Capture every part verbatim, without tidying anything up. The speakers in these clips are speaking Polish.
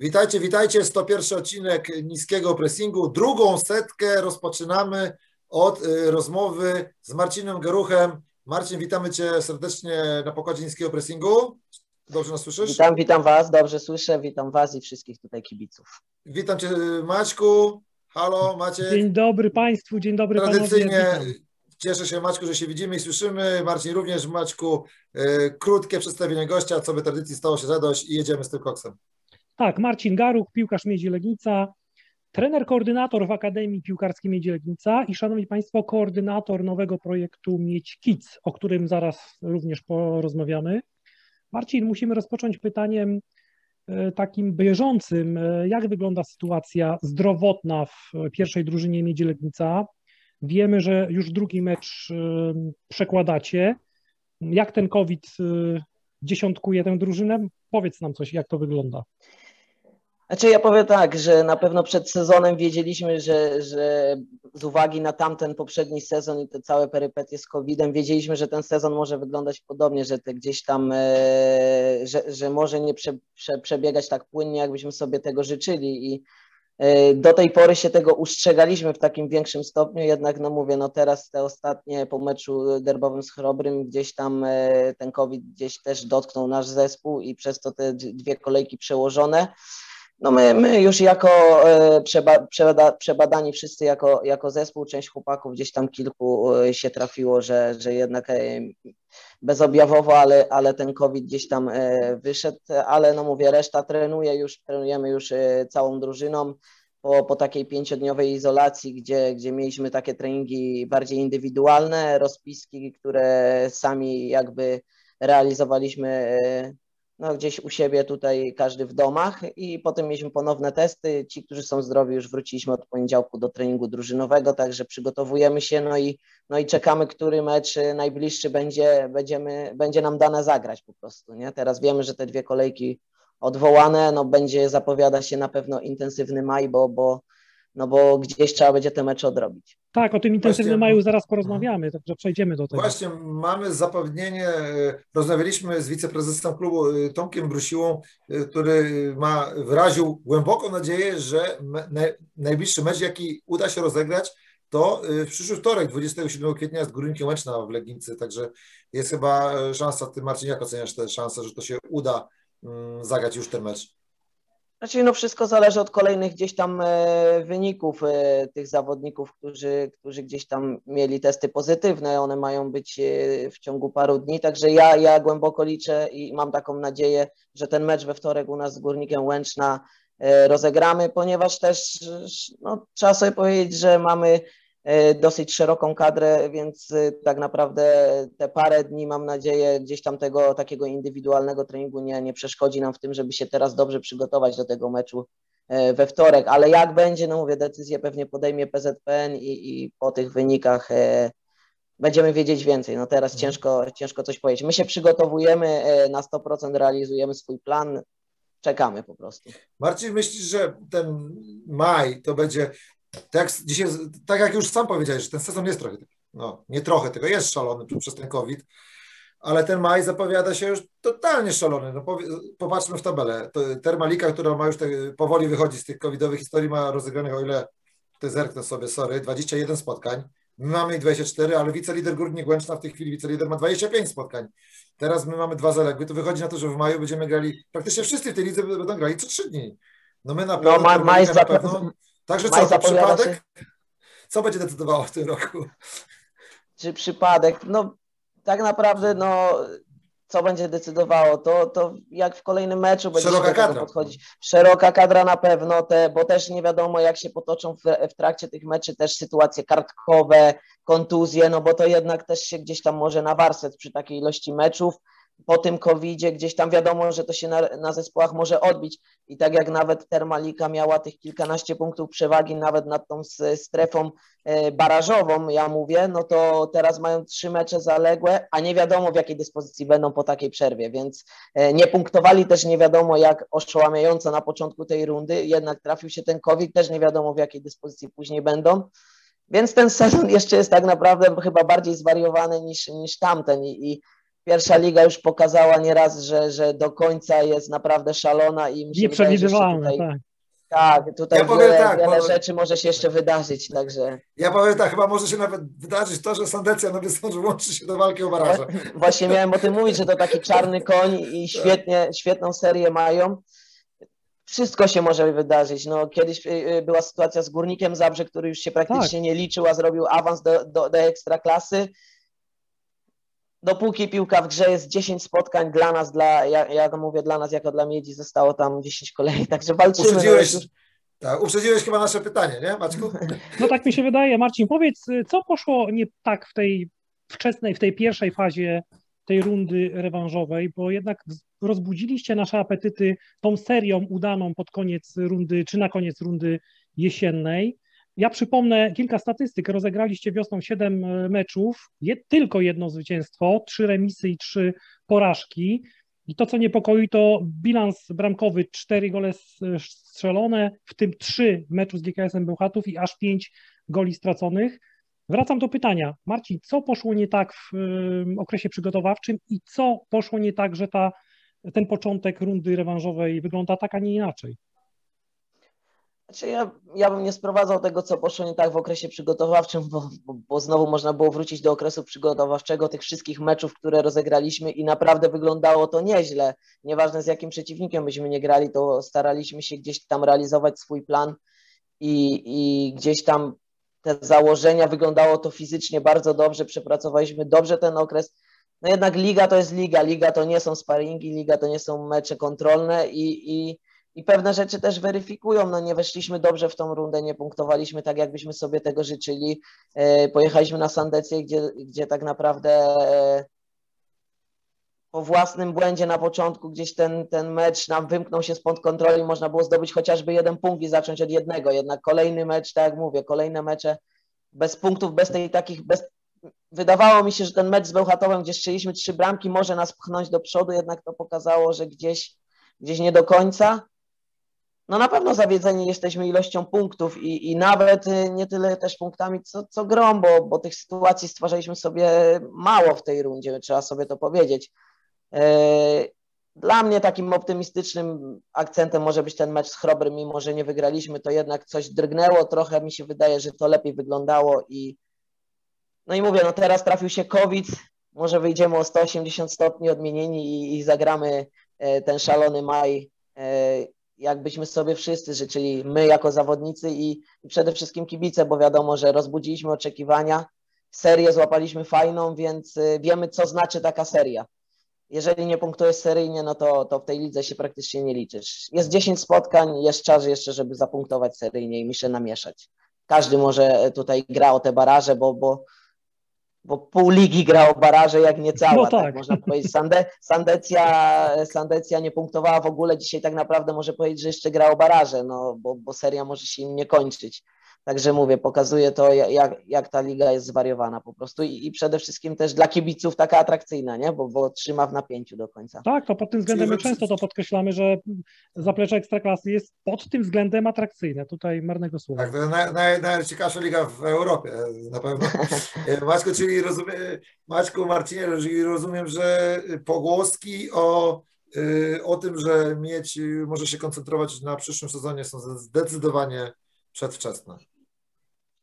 Witajcie, witajcie. sto pierwszy odcinek Niskiego Pressingu. Drugą setkę rozpoczynamy od y, rozmowy z Marcinem Garuchem. Marcin, witamy Cię serdecznie na pokładzie Niskiego Pressingu. Dobrze nas słyszysz? Witam, witam Was. Dobrze słyszę. Witam Was i wszystkich tutaj kibiców. Witam Cię, Maćku. Halo, Maciek. Dzień dobry Państwu, dzień dobry Tradycyjnie panowie. Cieszę się, Maćku, że się widzimy i słyszymy. Marcin również. Maćku, y, krótkie przedstawienie gościa, co by tradycji stało się zadość i jedziemy z tym koksem. Tak, Marcin Garuch, piłkarz Miedzi Legnica, trener, koordynator w Akademii Piłkarskiej Miedzi Legnica i, szanowni Państwo, koordynator nowego projektu Miedź Kids, o którym zaraz również porozmawiamy. Marcin, musimy rozpocząć pytaniem takim bieżącym. Jak wygląda sytuacja zdrowotna w pierwszej drużynie Miedzi Legnica? Wiemy, że już drugi mecz przekładacie. Jak ten COVID dziesiątkuje tę drużynę? Powiedz nam coś, jak to wygląda. Znaczy ja powiem tak, że na pewno przed sezonem wiedzieliśmy, że, że z uwagi na tamten poprzedni sezon i te całe perypetie z kowidem, wiedzieliśmy, że ten sezon może wyglądać podobnie, że te gdzieś tam, e, że, że może nie prze, prze, przebiegać tak płynnie, jakbyśmy sobie tego życzyli i e, do tej pory się tego ustrzegaliśmy w takim większym stopniu, jednak no mówię, no teraz te ostatnie po meczu derbowym z Chrobrym gdzieś tam e, ten COVID gdzieś też dotknął nasz zespół i przez to te dwie kolejki przełożone. No my, my już jako przeba, przebada, przebadani wszyscy jako, jako zespół, część chłopaków, gdzieś tam kilku się trafiło, że, że jednak bezobjawowo, ale, ale ten COVID gdzieś tam wyszedł, ale no mówię, reszta trenuje już, trenujemy już całą drużyną po, po takiej pięciodniowej izolacji, gdzie, gdzie mieliśmy takie treningi bardziej indywidualne, rozpiski, które sami jakby realizowaliśmy no gdzieś u siebie tutaj każdy w domach i potem mieliśmy ponowne testy. Ci, którzy są zdrowi, już wróciliśmy od poniedziałku do treningu drużynowego, także przygotowujemy się no i, no i czekamy, który mecz najbliższy będzie, będziemy, będzie nam dane zagrać po prostu, nie? Teraz wiemy, że te dwie kolejki odwołane, no będzie zapowiada się na pewno intensywny maj, bo, bo, no bo gdzieś trzeba będzie te mecze odrobić. Tak, o tym intensywnym maju zaraz porozmawiamy, także przejdziemy do tego. Właśnie, mamy zapewnienie, rozmawialiśmy z wiceprezesem klubu Tomkiem Brusiłą, który ma, wyraził głęboką nadzieję, że najbliższy mecz, jaki uda się rozegrać, to w przyszły wtorek, dwudziestego siódmego kwietnia z Górnikiem Łęczna w Legnicy, także jest chyba szansa, Ty Marcin, jak oceniasz te szanse, że to się uda zagrać już ten mecz? Znaczy, no wszystko zależy od kolejnych gdzieś tam wyników tych zawodników, którzy, którzy gdzieś tam mieli testy pozytywne, one mają być w ciągu paru dni, także ja, ja głęboko liczę i mam taką nadzieję, że ten mecz we wtorek u nas z Górnikiem Łęczna rozegramy, ponieważ też no, trzeba sobie powiedzieć, że mamy dosyć szeroką kadrę, więc tak naprawdę te parę dni, mam nadzieję, gdzieś tam tego takiego indywidualnego treningu nie, nie przeszkodzi nam w tym, żeby się teraz dobrze przygotować do tego meczu we wtorek, ale jak będzie, no mówię, decyzję pewnie podejmie P Z P N i, i po tych wynikach będziemy wiedzieć więcej. No teraz ciężko, ciężko coś powiedzieć. My się przygotowujemy, na sto procent realizujemy swój plan, czekamy po prostu. Marcin, myślisz, że ten maj to będzie... Tak, dzisiaj, tak jak już sam powiedziałeś, że ten sezon jest trochę, no nie trochę, tylko jest szalony przez ten COVID, ale ten maj zapowiada się już totalnie szalony. No, powie, popatrzmy w tabelę. Termalika, która ma już te, powoli wychodzić z tych covidowych historii, ma rozegranych, o ile ty zerknę sobie, sorry, dwadzieścia jeden spotkań. My mamy dwadzieścia cztery, ale wicelider Górnik Łęczna w tej chwili, wicelider ma dwadzieścia pięć spotkań. Teraz my mamy dwa zaległe, to wychodzi na to, że w maju będziemy grali, praktycznie wszyscy w tej lidze będą grali co trzy dni. No my na pewno... No, ma, maj na pewno... Także co, to przypadek? Się... Co będzie decydowało w tym roku? Czy przypadek? No tak naprawdę, no co będzie decydowało? To, to jak w kolejnym meczu będzie Szeroka się do tego podchodzić. Szeroka kadra na pewno, te, bo też nie wiadomo jak się potoczą w, w trakcie tych meczy też sytuacje kartkowe, kontuzje, no bo to jednak też się gdzieś tam może nawarstwiać przy takiej ilości meczów. Po tym covidzie gdzieś tam wiadomo, że to się na, na zespołach może odbić i tak jak nawet Termalika miała tych kilkanaście punktów przewagi nawet nad tą strefą barażową, ja mówię, no to teraz mają trzy mecze zaległe, a nie wiadomo w jakiej dyspozycji będą po takiej przerwie, więc nie punktowali też nie wiadomo jak oszałamiająco na początku tej rundy, jednak trafił się ten COVID, też nie wiadomo w jakiej dyspozycji później będą. Więc ten sezon jeszcze jest tak naprawdę chyba bardziej zwariowany niż, niż tamten i, i Pierwsza liga już pokazała nieraz, że, że do końca jest naprawdę szalona i nieprzewidywalna, tak. Tak, tutaj ja powiem wiele, tak, wiele może... rzeczy może się jeszcze wydarzyć, także... Ja powiem tak, chyba może się nawet wydarzyć to, że Sandecja Nowy Sącz włączy się do walki o baraże. Właśnie miałem o tym mówić, że to taki czarny koń i świetnie, świetną serię mają. Wszystko się może wydarzyć. No, kiedyś była sytuacja z Górnikiem Zabrze, który już się praktycznie tak. nie liczył, a zrobił awans do, do, do ekstraklasy. Dopóki piłka w grze jest dziesięć spotkań dla nas, dla, ja, ja mówię dla nas jako dla Miedzi, zostało tam dziesięć kolei, także walczymy. Uprzedziłeś, no, tak, uprzedziłeś chyba nasze pytanie, nie Maćku? No tak mi się wydaje. Marcin, powiedz, co poszło nie tak w tej wczesnej, w tej pierwszej fazie tej rundy rewanżowej, bo jednak rozbudziliście nasze apetyty tą serią udaną pod koniec rundy, czy na koniec rundy jesiennej. Ja przypomnę kilka statystyk. Rozegraliście wiosną siedem meczów, je, tylko jedno zwycięstwo, trzy remisy i trzy porażki. I to, co niepokoi, to bilans bramkowy, cztery gole strzelone, w tym trzy meczu z G K S-em Bełchatów i aż pięć goli straconych. Wracam do pytania. Marcin, co poszło nie tak w y, okresie przygotowawczym i co poszło nie tak, że ta, ten początek rundy rewanżowej wygląda tak, a nie inaczej? Znaczy ja, ja bym nie sprowadzał tego, co poszło nie tak w okresie przygotowawczym, bo, bo, bo znowu można było wrócić do okresu przygotowawczego, tych wszystkich meczów, które rozegraliśmy i naprawdę wyglądało to nieźle. Nieważne z jakim przeciwnikiem byśmy nie grali, to staraliśmy się gdzieś tam realizować swój plan i, i gdzieś tam te założenia, wyglądało to fizycznie bardzo dobrze, przepracowaliśmy dobrze ten okres. No jednak liga to jest liga, liga to nie są sparingi, liga to nie są mecze kontrolne i... i I pewne rzeczy też weryfikują, no nie weszliśmy dobrze w tą rundę, nie punktowaliśmy tak, jakbyśmy sobie tego życzyli. Pojechaliśmy na Sandecję, gdzie, gdzie tak naprawdę po własnym błędzie na początku gdzieś ten, ten mecz nam wymknął się spod kontroli, można było zdobyć chociażby jeden punkt i zacząć od jednego. Jednak kolejny mecz, tak jak mówię, kolejne mecze bez punktów, bez tej takich... Bez... Wydawało mi się, że ten mecz z Bełchatowem, gdzie strzeliśmy trzy bramki, może nas pchnąć do przodu, jednak to pokazało, że gdzieś, gdzieś nie do końca. No na pewno zawiedzeni jesteśmy ilością punktów i, i nawet nie tyle też punktami, co, co grą, bo, bo tych sytuacji stwarzaliśmy sobie mało w tej rundzie, trzeba sobie to powiedzieć. Dla mnie takim optymistycznym akcentem może być ten mecz z Chrobrym, mimo że nie wygraliśmy, to jednak coś drgnęło, trochę mi się wydaje, że to lepiej wyglądało i no i mówię, no teraz trafił się COVID, może wyjdziemy o sto osiemdziesiąt stopni odmienieni i, i zagramy ten szalony maj, jakbyśmy sobie wszyscy życzyli, my jako zawodnicy i, i przede wszystkim kibice, bo wiadomo, że rozbudziliśmy oczekiwania, serię złapaliśmy fajną, więc y, wiemy, co znaczy taka seria. Jeżeli nie punktujesz seryjnie, no to, to w tej lidze się praktycznie nie liczysz. Jest dziesięć spotkań, jest czas jeszcze, żeby zapunktować seryjnie i mi się namieszać. Każdy może tutaj gra o te baraże, bo, bo, bo pół ligi gra o baraże, jak nie cała, no tak. tak można powiedzieć. Sande, Sandecja, Sandecja nie punktowała w ogóle, dzisiaj tak naprawdę może powiedzieć, że jeszcze gra o baraże, no, bo, bo seria może się im nie kończyć. Także mówię, pokazuje to, jak, jak ta liga jest zwariowana po prostu i, i przede wszystkim też dla kibiców taka atrakcyjna, nie? Bo, bo trzyma w napięciu do końca. Tak, to pod tym względem my często to podkreślamy, że zaplecze Ekstraklasy jest pod tym względem atrakcyjne. Tutaj marnego słowa. Tak, to jest naj, naj, najciekawsza liga w Europie na pewno. Maćku, czyli rozumie, Maćku, Marcinie, rozumiem, że pogłoski o... o tym, że Miedź może się koncentrować na przyszłym sezonie są zdecydowanie przedwczesne.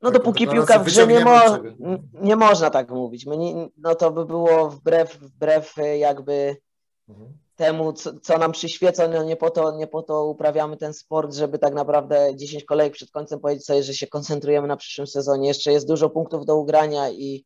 No tak, dopóki piłka w grze nie, mo nie można tak mówić. My nie, no to by było wbrew, wbrew jakby mhm. temu, co, co nam przyświeca. No nie, po to, nie po to uprawiamy ten sport, żeby tak naprawdę dziesięć kolejek przed końcem powiedzieć sobie, że się koncentrujemy na przyszłym sezonie. Jeszcze jest dużo punktów do ugrania i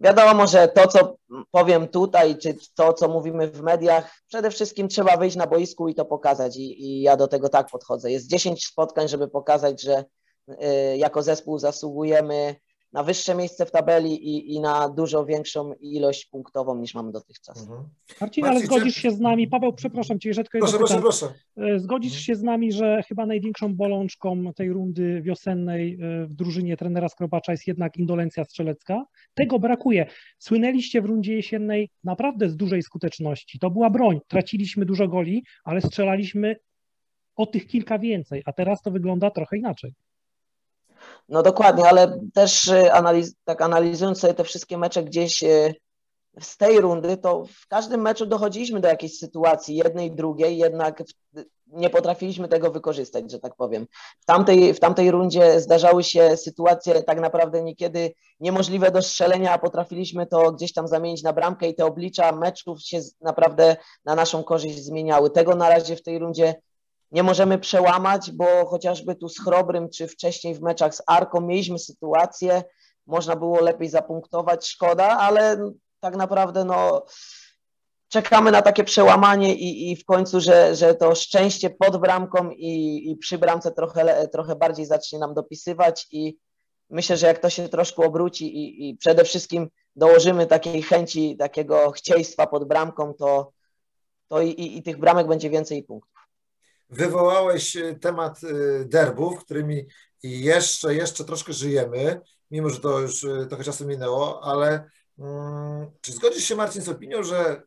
wiadomo, że to, co powiem tutaj, czy to, co mówimy w mediach, przede wszystkim trzeba wyjść na boisku i to pokazać i, i ja do tego tak podchodzę. Jest dziesięć spotkań, żeby pokazać, że y, jako zespół zasługujemy na wyższe miejsce w tabeli i, i na dużo większą ilość punktową niż mamy dotychczas. Mhm. Marcin, ale zgodzisz się z nami, Paweł, przepraszam Cię, Jerzetko, proszę, proszę, proszę. Zgodzisz się z nami, że chyba największą bolączką tej rundy wiosennej w drużynie trenera Skrobacza jest jednak indolencja strzelecka? Tego brakuje. Słynęliście w rundzie jesiennej naprawdę z dużej skuteczności. To była broń. Traciliśmy dużo goli, ale strzelaliśmy o tych kilka więcej, a teraz to wygląda trochę inaczej. No dokładnie, ale też analiz tak analizując sobie te wszystkie mecze gdzieś z tej rundy, to w każdym meczu dochodziliśmy do jakiejś sytuacji jednej, drugiej, jednak nie potrafiliśmy tego wykorzystać, że tak powiem. W tamtej, w tamtej rundzie zdarzały się sytuacje tak naprawdę niekiedy niemożliwe do strzelenia, a potrafiliśmy to gdzieś tam zamienić na bramkę i te oblicza meczów się naprawdę na naszą korzyść zmieniały. Tego na razie w tej rundzie nie możemy przełamać, bo chociażby tu z Chrobrym, czy wcześniej w meczach z Arką mieliśmy sytuację, można było lepiej zapunktować, szkoda, ale tak naprawdę no, czekamy na takie przełamanie i, i w końcu, że, że to szczęście pod bramką i, i przy bramce trochę, trochę bardziej zacznie nam dopisywać i myślę, że jak to się troszkę obróci i, i przede wszystkim dołożymy takiej chęci, takiego chcieństwa pod bramką, to, to i, i, i tych bramek będzie więcej punktów. Wywołałeś temat derbów, którymi jeszcze, jeszcze troszkę żyjemy, mimo że to już trochę czasu minęło, ale mm, czy zgodzisz się, Marcin, z opinią, że,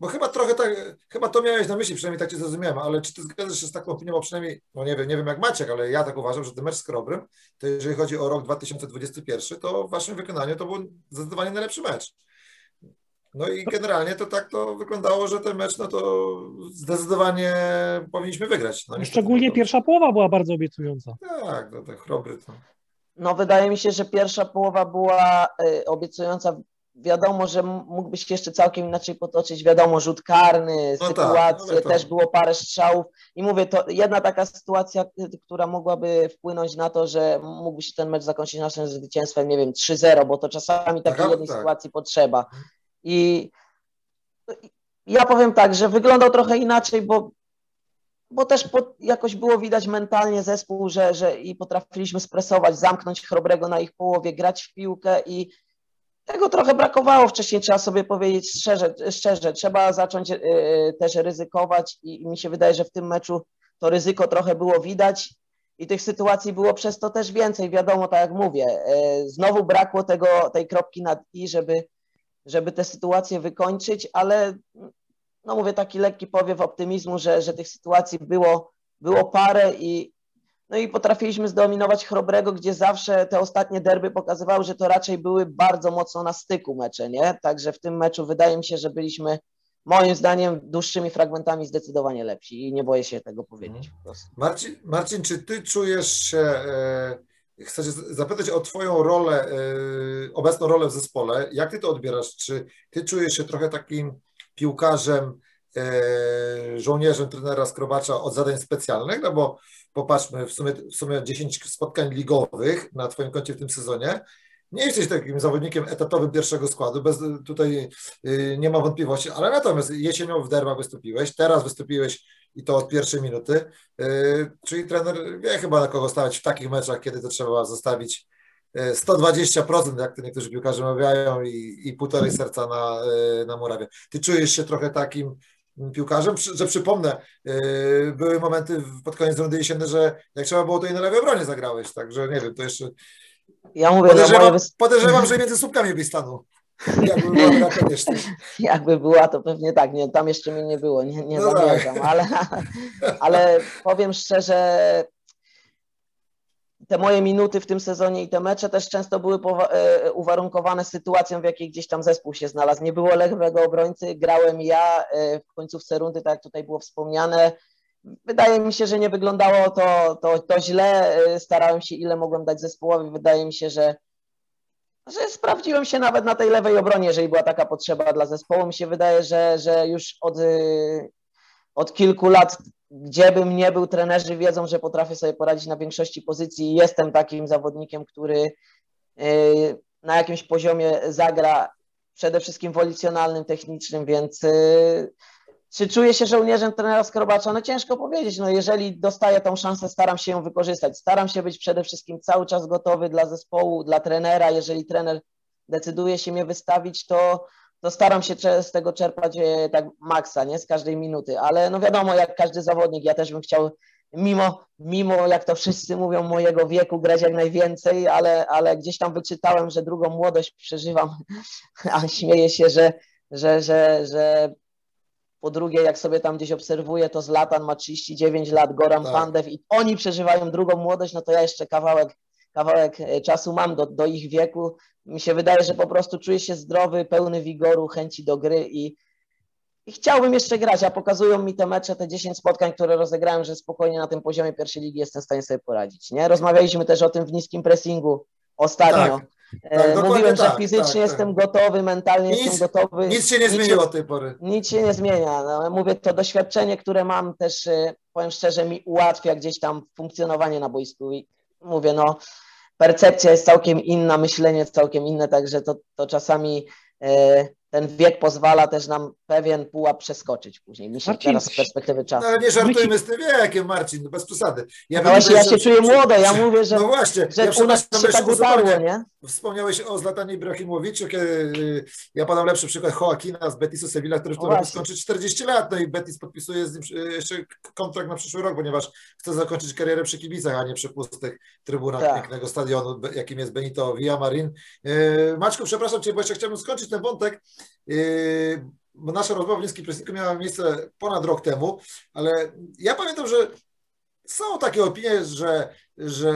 bo chyba trochę tak, chyba to miałeś na myśli, przynajmniej tak cię zrozumiałem, ale czy ty zgadzasz się z taką opinią, bo przynajmniej, no nie wiem, nie wiem jak Maciek, ale ja tak uważam, że ten mecz z Chrobrym, to jeżeli chodzi o rok dwa tysiące dwudziesty pierwszy, to w waszym wykonaniu to był zdecydowanie najlepszy mecz. No i generalnie to tak to wyglądało, że ten mecz, no to zdecydowanie powinniśmy wygrać. No, szczególnie pierwsza połowa była bardzo obiecująca. Tak, no tak, Chrobry to. No wydaje mi się, że pierwsza połowa była y, obiecująca. Wiadomo, że mógłby się jeszcze całkiem inaczej potoczyć. Wiadomo, rzut karny, no sytuacje, tak, też było parę strzałów. I mówię, to jedna taka sytuacja, która mogłaby wpłynąć na to, że mógłby się ten mecz zakończyć naszym zwycięstwem, nie wiem, trzy zero, bo to czasami takiej Aha, jednej tak. sytuacji potrzeba. I ja powiem tak, że wyglądał trochę inaczej, bo, bo też po, jakoś było widać mentalnie zespół, że, że i potrafiliśmy stresować, zamknąć Chrobrego na ich połowie, grać w piłkę i tego trochę brakowało wcześniej, trzeba sobie powiedzieć szczerze, szczerze trzeba zacząć y, też ryzykować i, i mi się wydaje, że w tym meczu to ryzyko trochę było widać i tych sytuacji było przez to też więcej, wiadomo, tak jak mówię, y, znowu brakło tego, tej kropki nad i, żeby żeby tę sytuację wykończyć, ale no mówię, taki lekki powiew optymizmu, że, że tych sytuacji było, było parę i, no i potrafiliśmy zdominować Chrobrego, gdzie zawsze te ostatnie derby pokazywały, że to raczej były bardzo mocno na styku mecze, nie? Także w tym meczu wydaje mi się, że byliśmy moim zdaniem dłuższymi fragmentami zdecydowanie lepsi i nie boję się tego powiedzieć. Po prostu. Marcin, Marcin, czy ty czujesz się... Yy... Chcę cię zapytać o twoją rolę, yy, obecną rolę w zespole. Jak ty to odbierasz? Czy ty czujesz się trochę takim piłkarzem, yy, żołnierzem trenera Skrobacza od zadań specjalnych? No bo popatrzmy, w sumie, w sumie dziesięć spotkań ligowych na twoim koncie w tym sezonie. Nie jesteś takim zawodnikiem etatowym pierwszego składu, bez, tutaj yy, nie ma wątpliwości, ale natomiast jesienią w derbach wystąpiłeś, teraz wystąpiłeś i to od pierwszej minuty, yy, czyli trener wie chyba na kogo stawiać w takich meczach, kiedy to trzeba zostawić yy, sto dwadzieścia procent, jak to niektórzy piłkarze mawiają, i, i półtorej serca na, yy, na murawie. Ty czujesz się trochę takim piłkarzem, że przypomnę, yy, były momenty pod koniec rundy jesiennej, że jak trzeba było, to i na lewej obronie zagrałeś, także nie wiem, to jeszcze... Ja mówię, podejrzewam, moje... podejrzewam, że między słupkami byś stanął. Jakby była, to wiesz, Jakby była, to pewnie tak. Nie, tam jeszcze mnie nie było, nie, nie no zamierzam. Tak. Ale, ale powiem szczerze, te moje minuty w tym sezonie i te mecze też często były uwarunkowane sytuacją, w jakiej gdzieś tam zespół się znalazł. Nie było lewego obrońcy, grałem ja w końcówce rundy, tak jak tutaj było wspomniane. Wydaje mi się, że nie wyglądało to, to, to źle, starałem się ile mogłem dać zespołowi, wydaje mi się, że, że sprawdziłem się nawet na tej lewej obronie, jeżeli była taka potrzeba dla zespołu. Mi się wydaje, że, że już od, od kilku lat, gdzie bym nie był, trenerzy wiedzą, że potrafię sobie poradzić na większości pozycji i jestem takim zawodnikiem, który na jakimś poziomie zagra, przede wszystkim wolicjonalnym, technicznym, więc... Czy czuję się żołnierzem trenera Skrobacza? No ciężko powiedzieć, no jeżeli dostaję tą szansę, staram się ją wykorzystać. Staram się być przede wszystkim cały czas gotowy dla zespołu, dla trenera. Jeżeli trener decyduje się mnie wystawić, to, to staram się z tego czerpać tak maksa, nie? Z każdej minuty. Ale no wiadomo, jak każdy zawodnik, ja też bym chciał, mimo, mimo jak to wszyscy mówią, mojego wieku grać jak najwięcej, ale, ale gdzieś tam wyczytałem, że drugą młodość przeżywam, a śmieję się, że... że, że, że po drugie, jak sobie tam gdzieś obserwuję, to Zlatan ma trzydzieści dziewięć lat, Goran Pandew i oni przeżywają drugą młodość, no to ja jeszcze kawałek, kawałek czasu mam do, do ich wieku. Mi się wydaje, że po prostu czuję się zdrowy, pełny wigoru, chęci do gry i, i chciałbym jeszcze grać, a pokazują mi te mecze, te dziesięć spotkań, które rozegrałem, że spokojnie na tym poziomie pierwszej ligi jestem w stanie sobie poradzić. Nie? Rozmawialiśmy też o tym w niskim pressingu ostatnio. Tak. Tak, mówiłem, że fizycznie tak, tak, jestem tak. gotowy, mentalnie nic, jestem gotowy. Nic się nie zmieniło od tej pory. Nic się nie zmienia. No, mówię, to doświadczenie, które mam też, powiem szczerze, mi ułatwia gdzieś tam funkcjonowanie na boisku. I mówię, no percepcja jest całkiem inna, myślenie jest całkiem inne, także to, to czasami e, ten wiek pozwala też nam pewien pułap przeskoczyć później. Mi się Marcin, teraz z perspektywy czasu. No, nie żartujmy z tym wiekiem, Marcin, bez przesady. Ja no właśnie, ja się czuję młodo, ja mówię, że, no właśnie, że ja u nas się tak udało, nie? Wspomniałeś o Zlatanie Ibrahimowiczu, kiedy ja podam lepszy przykład Joakina z Betisu Sevilla, który w tym roku skończy czterdzieści lat, no i Betis podpisuje z nim jeszcze kontrakt na przyszły rok, ponieważ chce zakończyć karierę przy kibicach, a nie przy pustych trybunach tak. pięknego stadionu, jakim jest Benito Villamarín. Maćku, przepraszam Cię, bo jeszcze chciałbym skończyć ten wątek, bo nasza rozmowa w Niskim Pressingu miała miejsce ponad rok temu, ale ja pamiętam, że są takie opinie, że, że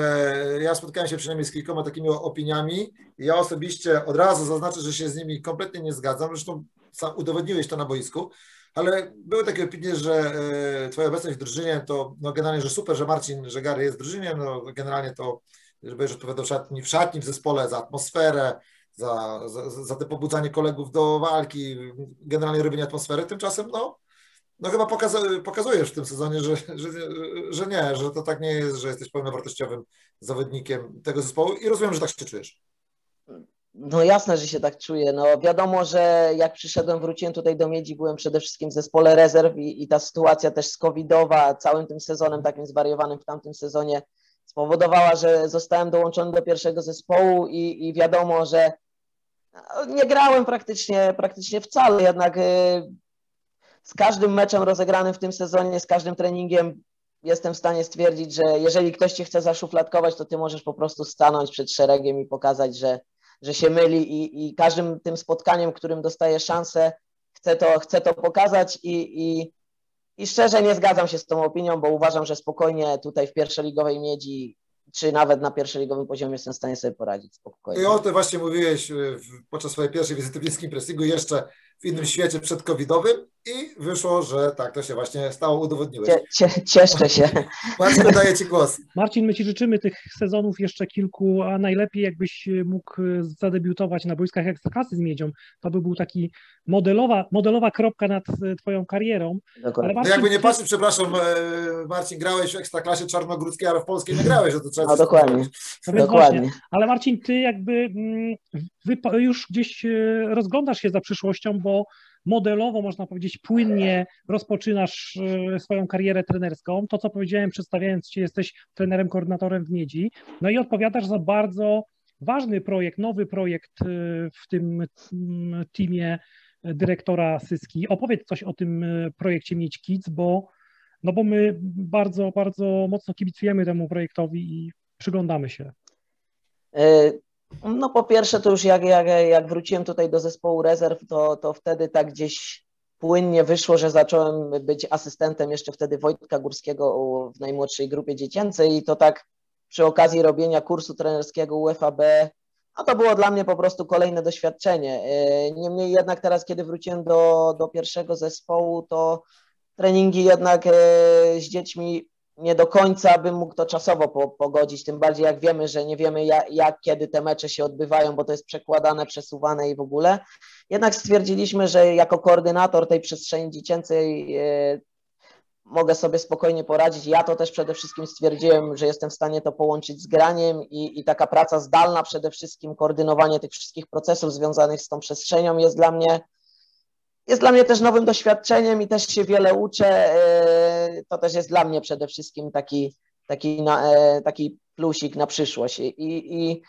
ja spotkałem się przynajmniej z kilkoma takimi opiniami. Ja osobiście od razu zaznaczę, że się z nimi kompletnie nie zgadzam. Zresztą sam udowodniłeś to na boisku, ale były takie opinie, że y, twoja obecność w drużynie to no generalnie, że super, że Marcin, że Gary jest w drużynie, no generalnie to, że będziesz odpowiadał w szatni, w szatni, w zespole za atmosferę, za, za, za te pobudzanie kolegów do walki, generalnie robienie atmosfery, tymczasem no No chyba pokazujesz w tym sezonie, że, że, że nie, że to tak nie jest, że jesteś pełnowartościowym zawodnikiem tego zespołu i rozumiem, że tak się czujesz. No jasne, że się tak czuję. No wiadomo, że jak przyszedłem, wróciłem tutaj do Miedzi, byłem przede wszystkim w zespole rezerw i, i ta sytuacja też skowidowa, całym tym sezonem takim zwariowanym w tamtym sezonie spowodowała, że zostałem dołączony do pierwszego zespołu i, i wiadomo, że nie grałem praktycznie, praktycznie wcale, jednak yy, z każdym meczem rozegranym w tym sezonie, z każdym treningiem jestem w stanie stwierdzić, że jeżeli ktoś Cię chce zaszufladkować, to Ty możesz po prostu stanąć przed szeregiem i pokazać, że, że się myli i, i każdym tym spotkaniem, którym dostaję szansę, chcę to, chcę to pokazać i, i, i szczerze nie zgadzam się z tą opinią, bo uważam, że spokojnie tutaj w pierwszoligowej Miedzi czy nawet na pierwszoligowym poziomie jestem w stanie sobie poradzić spokojnie. I o tym właśnie mówiłeś podczas swojej pierwszej wizyty w niskim pressingu jeszcze w innym świecie przedcovidowym i wyszło, że tak to się właśnie stało, udowodniłeś. Cie, cie, cieszę się. Marcin, daję Ci głos. Marcin, my Ci życzymy tych sezonów jeszcze kilku, a najlepiej jakbyś mógł zadebiutować na boiskach Ekstraklasy z Miedzią. To by był taki modelowa, modelowa kropka nad Twoją karierą. Ale Marcin, no jakby nie patrzył, przepraszam, Marcin, grałeś w Ekstraklasie czarnogródzkiej, ale w polskiej nie grałeś. To trzeba no, dokładnie. No, dokładnie. Właśnie, ale Marcin, Ty jakby wy, już gdzieś rozglądasz się za przyszłością, bo modelowo, można powiedzieć, płynnie rozpoczynasz swoją karierę trenerską. To, co powiedziałem, przedstawiając Cię, jesteś trenerem, koordynatorem w Miedzi. No i odpowiadasz za bardzo ważny projekt, nowy projekt w tym teamie dyrektora Syski. Opowiedz coś o tym projekcie Miedź Kids, bo, no bo my bardzo, bardzo mocno kibicujemy temu projektowi i przyglądamy się. Y- No po pierwsze to już jak, jak, jak wróciłem tutaj do zespołu rezerw, to, to wtedy tak gdzieś płynnie wyszło, że zacząłem być asystentem jeszcze wtedy Wojtka Górskiego w najmłodszej grupie dziecięcej i to tak przy okazji robienia kursu trenerskiego U F A B, a to było dla mnie po prostu kolejne doświadczenie. Niemniej jednak teraz, kiedy wróciłem do, do pierwszego zespołu, to treningi jednak z dziećmi nie do końca bym mógł to czasowo po, pogodzić, tym bardziej jak wiemy, że nie wiemy jak, jak, kiedy te mecze się odbywają, bo to jest przekładane, przesuwane i w ogóle. Jednak stwierdziliśmy, że jako koordynator tej przestrzeni dziecięcej yy, mogę sobie spokojnie poradzić. Ja to też przede wszystkim stwierdziłem, że jestem w stanie to połączyć z graniem i, i taka praca zdalna przede wszystkim, koordynowanie tych wszystkich procesów związanych z tą przestrzenią jest dla mnie Jest dla mnie też nowym doświadczeniem i też się wiele uczę. To też jest dla mnie przede wszystkim taki, taki, taki plusik na przyszłość. I, i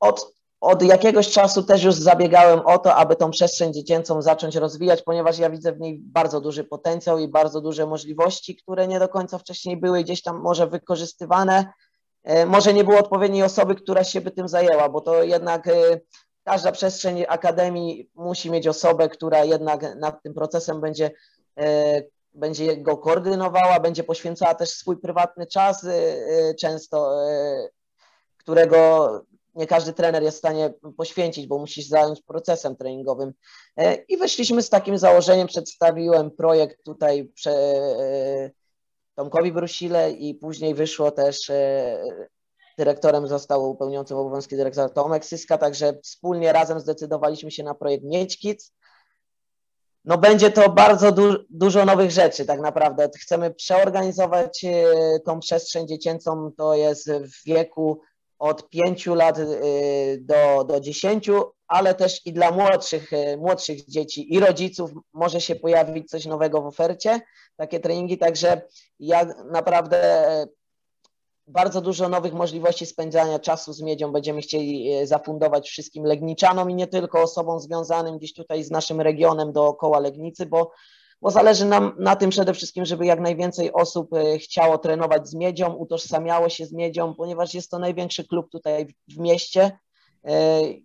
od, od jakiegoś czasu też już zabiegałem o to, aby tą przestrzeń dziecięcą zacząć rozwijać, ponieważ ja widzę w niej bardzo duży potencjał i bardzo duże możliwości, które nie do końca wcześniej były gdzieś tam może wykorzystywane. Może nie było odpowiedniej osoby, która się by tym zajęła, bo to jednak... Każda przestrzeń akademii musi mieć osobę, która jednak nad tym procesem będzie, będzie go koordynowała, będzie poświęcała też swój prywatny czas często którego nie każdy trener jest w stanie poświęcić, bo musi się zająć procesem treningowym. I wyszliśmy z takim założeniem, przedstawiłem projekt tutaj prze, Tomkowi Brusile i później wyszło też, dyrektorem został pełniący obowiązki dyrektora Tomek Syska, także wspólnie razem zdecydowaliśmy się na projekt Miedź Kids. No będzie to bardzo du dużo nowych rzeczy tak naprawdę. Chcemy przeorganizować tą przestrzeń dziecięcą, to jest w wieku od pięciu lat do, do dziesięciu, ale też i dla młodszych, młodszych dzieci i rodziców może się pojawić coś nowego w ofercie, takie treningi, także ja naprawdę bardzo dużo nowych możliwości spędzania czasu z Miedzią będziemy chcieli zafundować wszystkim legniczanom i nie tylko osobom związanym gdzieś tutaj z naszym regionem dookoła Legnicy, bo, bo zależy nam na tym przede wszystkim, żeby jak najwięcej osób chciało trenować z Miedzią, utożsamiało się z Miedzią, ponieważ jest to największy klub tutaj w mieście.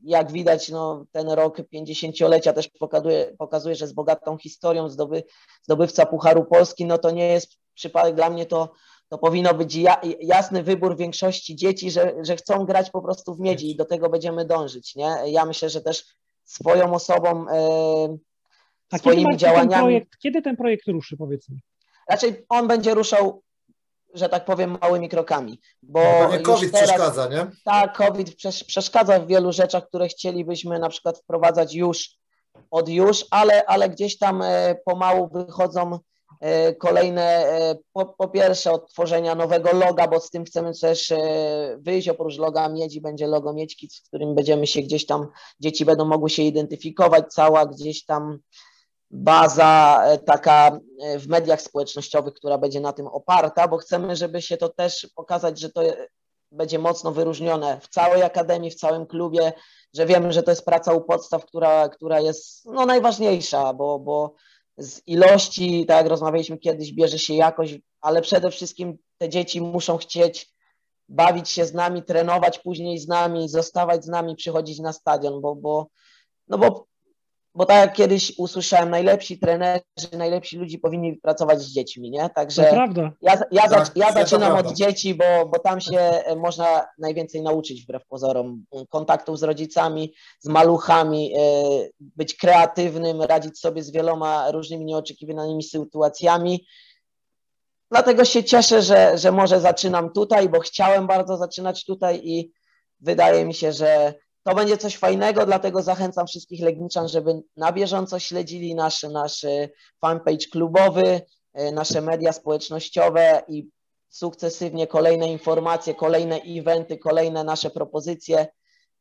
Jak widać, no, ten rok pięćdziesięciolecia też pokazuje, pokazuje, że z bogatą historią zdoby, zdobywca Pucharu Polski, no to nie jest przypadek dla mnie to, to powinno być jasny wybór większości dzieci, że, że chcą grać po prostu w Miedzi i do tego będziemy dążyć, nie? Ja myślę, że też swoją osobą, e, swoimi działaniami... Ten projekt, kiedy ten projekt ruszy, powiedzmy? Raczej on będzie ruszał, że tak powiem, małymi krokami, bo... No, COVID teraz, przeszkadza, nie? Tak, COVID przeszkadza w wielu rzeczach, które chcielibyśmy na przykład wprowadzać już od już, ale, ale gdzieś tam pomału wychodzą... Kolejne, po, po pierwsze od tworzenia nowego loga, bo z tym chcemy też wyjść, oprócz loga Miedzi będzie logo Miedź Kids, z którym będziemy się gdzieś tam, dzieci będą mogły się identyfikować, cała gdzieś tam baza taka w mediach społecznościowych, która będzie na tym oparta, bo chcemy, żeby się to też pokazać, że to będzie mocno wyróżnione w całej akademii, w całym klubie, że wiemy, że to jest praca u podstaw, która, która jest no, najważniejsza, bo, bo z ilości, tak jak rozmawialiśmy kiedyś, bierze się jakość, ale przede wszystkim te dzieci muszą chcieć bawić się z nami, trenować później z nami, zostawać z nami, przychodzić na stadion, bo, bo, no bo, bo tak jak kiedyś usłyszałem, najlepsi trenerzy, najlepsi ludzie powinni pracować z dziećmi, nie? Także to prawda. Ja, ja, tak, zac, ja zaczynam od dzieci, bo, bo tam się można najwięcej nauczyć wbrew pozorom, kontaktów z rodzicami, z maluchami, być kreatywnym, radzić sobie z wieloma różnymi nieoczekiwanymi sytuacjami. Dlatego się cieszę, że, że może zaczynam tutaj, bo chciałem bardzo zaczynać tutaj i wydaje mi się, że to będzie coś fajnego, dlatego zachęcam wszystkich legniczan, żeby na bieżąco śledzili nasz, nasz fanpage klubowy, nasze media społecznościowe i sukcesywnie kolejne informacje, kolejne eventy, kolejne nasze propozycje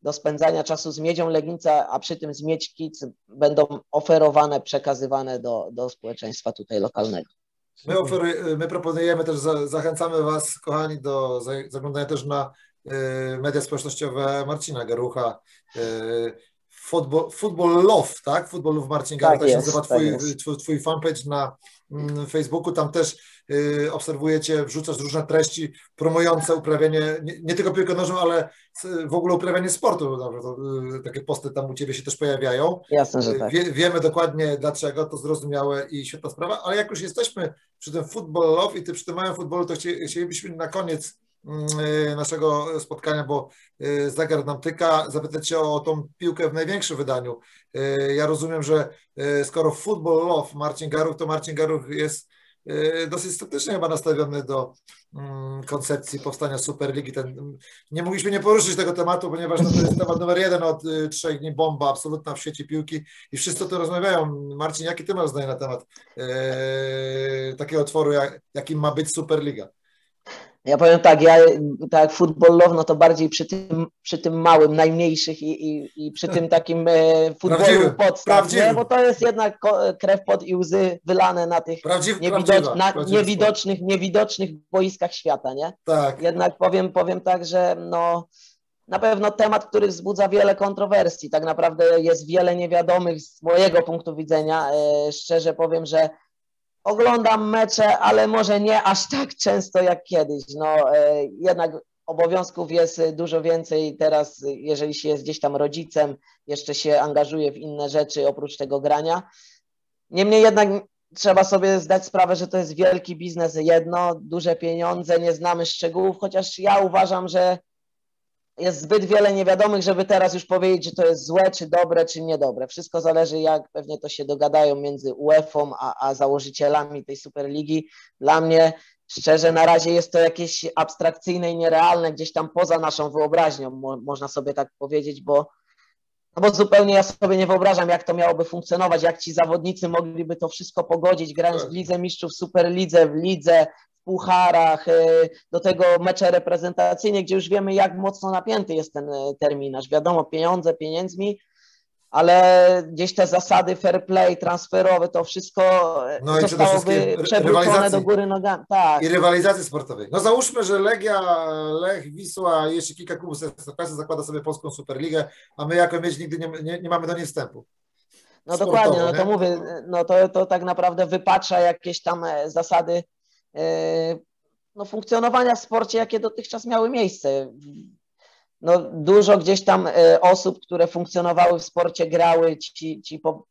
do spędzania czasu z Miedzią Legnica, a przy tym z Miedź Kids będą oferowane, przekazywane do, do społeczeństwa tutaj lokalnego. My, oferuj, my proponujemy też, zachęcamy Was, kochani, do zaglądania też na media społecznościowe Marcina Garucha, Football, Football Love, tak? Football Love Marcin Garuch, tak, tak się nazywa tak twój, twój, twój fanpage na Facebooku, tam też y, obserwujecie, wrzucasz różne treści promujące uprawianie, nie, nie tylko piłkę nożną, ale w ogóle uprawianie sportu, no, takie posty tam u Ciebie się też pojawiają. Jasne, że tak. Wie, wiemy dokładnie dlaczego, to zrozumiałe i świetna sprawa, ale jak już jesteśmy przy tym Football Love i ty przy tym małym futbolu, to chci, chcielibyśmy na koniec naszego spotkania, bo zegar nam tyka, zapytać Cię o tą piłkę w największym wydaniu. Ja rozumiem, że skoro Football Love Marcin Garuch, to Marcin Garuch jest dosyć sceptycznie chyba nastawiony do koncepcji powstania Superligi. Ten, nie mogliśmy nie poruszyć tego tematu, ponieważ to jest temat numer jeden od trzech dni, bomba absolutna w świecie piłki i wszyscy o tym rozmawiają. Marcin, jakie Ty masz zdanie na temat e, takiego tworu, jak, jakim ma być Superliga? Ja powiem tak, ja tak futbolowo, no to bardziej przy tym, przy tym małym, najmniejszych i, i, i przy tym takim e, futbolu podstaw, nie? Bo to jest jednak krew, pot i łzy wylane na tych prawdziw, niewidocz, prawdziwa, na prawdziwa. niewidocznych, niewidocznych boiskach świata, nie? Tak. Jednak powiem, powiem tak, że no, na pewno temat, który wzbudza wiele kontrowersji, tak naprawdę jest wiele niewiadomych z mojego punktu widzenia, e, szczerze powiem, że oglądam mecze, ale może nie aż tak często jak kiedyś. No, e, jednak obowiązków jest dużo więcej teraz, jeżeli się jest gdzieś tam rodzicem, jeszcze się angażuje w inne rzeczy oprócz tego grania. Niemniej jednak trzeba sobie zdać sprawę, że to jest wielki biznes jedno, duże pieniądze, nie znamy szczegółów, chociaż ja uważam, że jest zbyt wiele niewiadomych, żeby teraz już powiedzieć, że to jest złe, czy dobre, czy niedobre. Wszystko zależy, jak pewnie to się dogadają między U E F A a, a założycielami tej Superligi. Dla mnie, szczerze, na razie jest to jakieś abstrakcyjne i nierealne, gdzieś tam poza naszą wyobraźnią, mo można sobie tak powiedzieć, bo, no bo zupełnie ja sobie nie wyobrażam, jak to miałoby funkcjonować, jak ci zawodnicy mogliby to wszystko pogodzić, grając w Lidze Mistrzów, w Superlidze, w Lidze, pucharach, do tego mecze reprezentacyjne, gdzie już wiemy, jak mocno napięty jest ten terminarz. Wiadomo, pieniądze pieniędzmi, ale gdzieś te zasady fair play, transferowe, to wszystko no zostałoby przewrócone do góry nogami. Tak. I rywalizacji sportowej. No załóżmy, że Legia, Lech, Wisła, jeszcze kilka klubów z zakłada sobie polską Superligę, a my jako Miedź nigdy nie, nie, nie mamy do niej wstępu. No sportowo, dokładnie, no to nie? mówię, no to, to tak naprawdę wypacza jakieś tam zasady no, funkcjonowania w sporcie, jakie dotychczas miały miejsce. No, dużo gdzieś tam osób, które funkcjonowały w sporcie, grały, ci, ci po,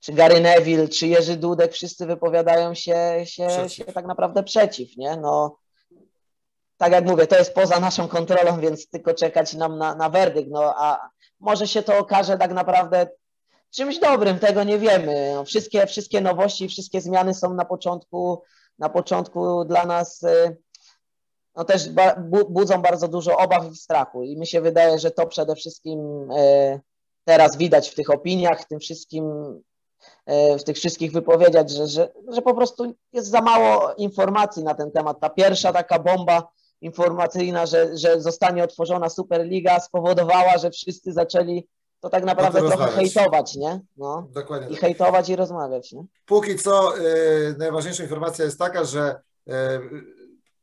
czy Gary Neville, czy Jerzy Dudek, wszyscy wypowiadają się, się, się tak naprawdę przeciw, nie? No, tak jak mówię, to jest poza naszą kontrolą, więc tylko czekać nam na, na werdykt, no, a może się to okaże tak naprawdę czymś dobrym, tego nie wiemy. No, wszystkie, wszystkie nowości, wszystkie zmiany są na początku Na początku dla nas no też budzą bardzo dużo obaw i strachu i mi się wydaje, że to przede wszystkim teraz widać w tych opiniach, w tym wszystkim, w tych wszystkich wypowiedziach, że, że, że po prostu jest za mało informacji na ten temat. Ta pierwsza taka bomba informacyjna, że, że zostanie otworzona Superliga, spowodowała, że wszyscy zaczęli to tak naprawdę no to trochę hejtować, nie? No. Dokładnie. I tak. hejtować i rozmawiać, nie? Póki co y, najważniejsza informacja jest taka, że y,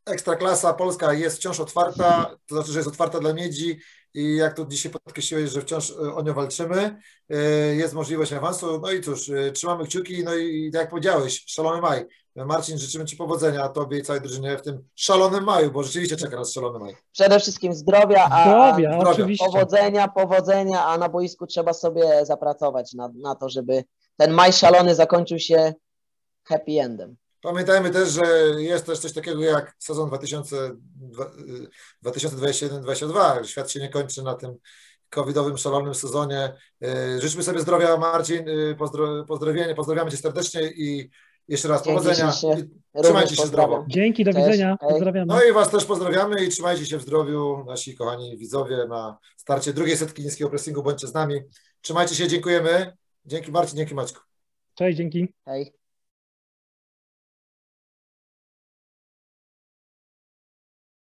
Ekstraklasa Polska jest wciąż otwarta, to znaczy, że jest otwarta dla Miedzi i jak to dzisiaj podkreśliłeś, że wciąż o nią walczymy, y, jest możliwość awansu, no i cóż, y, trzymamy kciuki, no i tak jak powiedziałeś, szalony maj. Marcin, życzymy Ci powodzenia, Tobie i całej drużynie w tym szalonym maju, bo rzeczywiście czeka nas szalony maj. Przede wszystkim zdrowia, a zdrowia, zdrowia. powodzenia, powodzenia, a na boisku trzeba sobie zapracować na, na to, żeby ten maj szalony zakończył się happy endem. Pamiętajmy też, że jest też coś takiego jak sezon dwa tysiące dwudziesty pierwszy dwa tysiące dwudziesty dwa. Świat się nie kończy na tym covidowym, szalonym sezonie. Życzmy sobie zdrowia, Marcin, pozdro, pozdrowienie, pozdrawiamy Cię serdecznie i jeszcze raz Dzięki powodzenia. Się, trzymajcie się zdrowo. Dzięki, do Cześć. widzenia. Pozdrawiamy. No i Was też pozdrawiamy i trzymajcie się w zdrowiu, nasi kochani widzowie, na starcie drugiej setki niskiego pressingu. Bądźcie z nami. Trzymajcie się, dziękujemy. Dzięki Marcin, dzięki Maćku. Cześć, dzięki. Hej.